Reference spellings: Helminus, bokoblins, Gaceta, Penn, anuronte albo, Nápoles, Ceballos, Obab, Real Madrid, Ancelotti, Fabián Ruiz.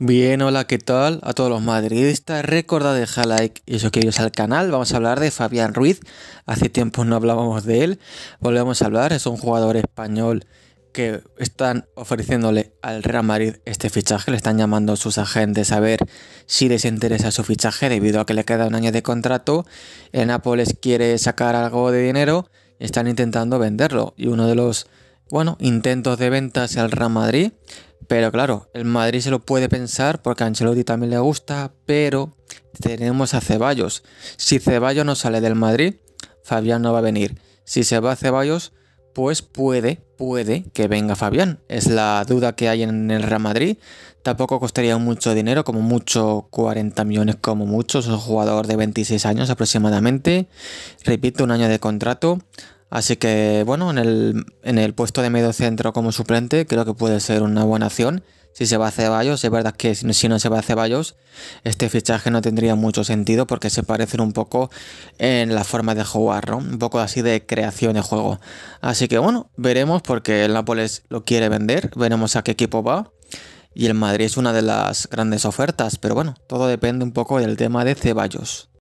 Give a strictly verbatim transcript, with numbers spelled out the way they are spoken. Bien, hola, ¿qué tal? A todos los madridistas, recordad dejar like y suscribiros al canal. Vamos a hablar de Fabián Ruiz, hace tiempo no hablábamos de él, volvemos a hablar, es un jugador español que están ofreciéndole al Real Madrid este fichaje, le están llamando a sus agentes a ver si les interesa su fichaje debido a que le queda un año de contrato, el Nápoles quiere sacar algo de dinero, están intentando venderlo y uno de los bueno, intentos de venta hacia el Real Madrid. Pero claro, el Madrid se lo puede pensar porque a Ancelotti también le gusta, pero tenemos a Ceballos. Si Ceballos no sale del Madrid, Fabián no va a venir. Si se va a Ceballos, pues puede, puede que venga Fabián. Es la duda que hay en el Real Madrid. Tampoco costaría mucho dinero, como mucho cuarenta millones como mucho. Es un jugador de veintiséis años aproximadamente. Repito, un año de contrato. Así que, bueno, en el, en el puesto de medio centro como suplente creo que puede ser una buena acción. Si se va a Ceballos, es verdad que si no se va a Ceballos, este fichaje no tendría mucho sentido porque se parecen un poco en la forma de jugar, ¿no? Un poco así de creación de juego. Así que, bueno, veremos porque el Nápoles lo quiere vender, veremos a qué equipo va. Y el Madrid es una de las grandes ofertas, pero bueno, todo depende un poco del tema de Ceballos.